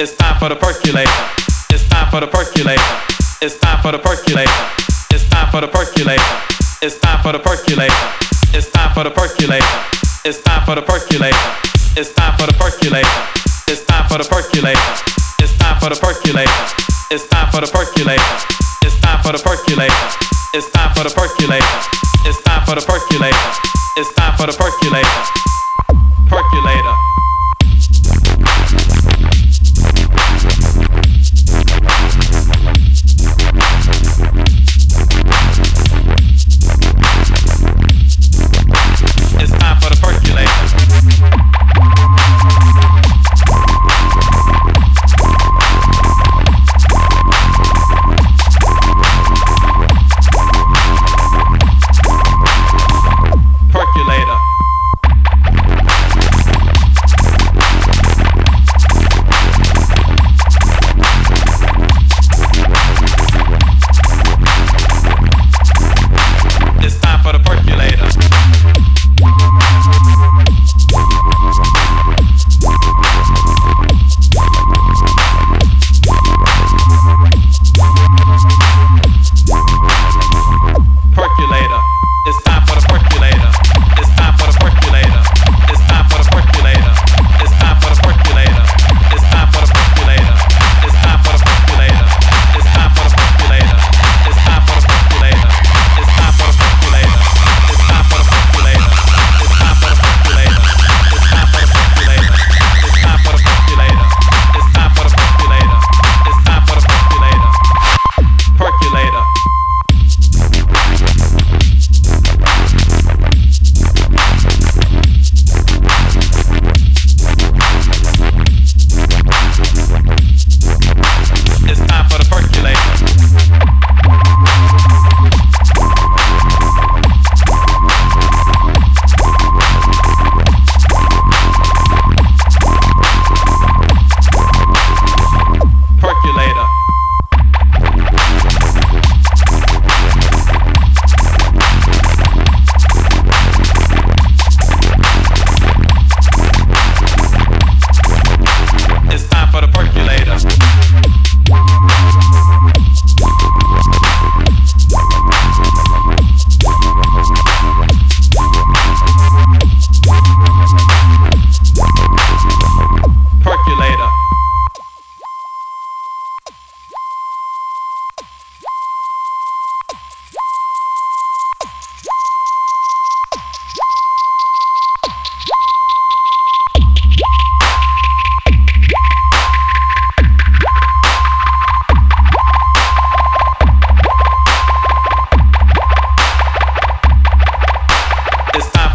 It's time for the percolator. It's time for the percolator. It's time for the percolator. It's time for the percolator. It's time for the percolator. It's time for the percolator. It's time for the percolator. It's time for the percolator. It's time for the percolator. It's time for the percolator. It's time for the percolator. It's time for the percolator. It's time for the percolator. It's time for the percolator. It's time for the percolator. Percolator.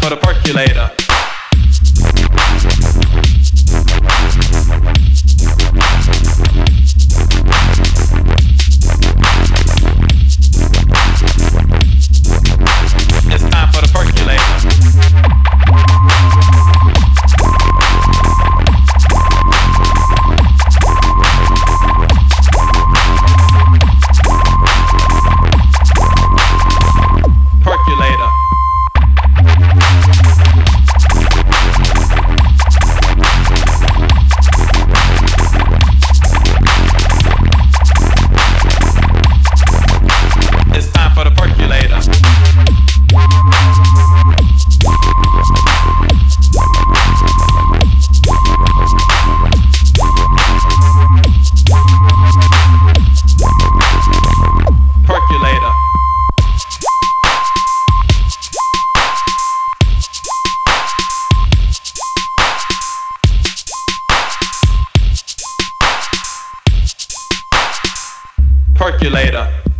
For the percolator. It's time for the percolator. Percolator.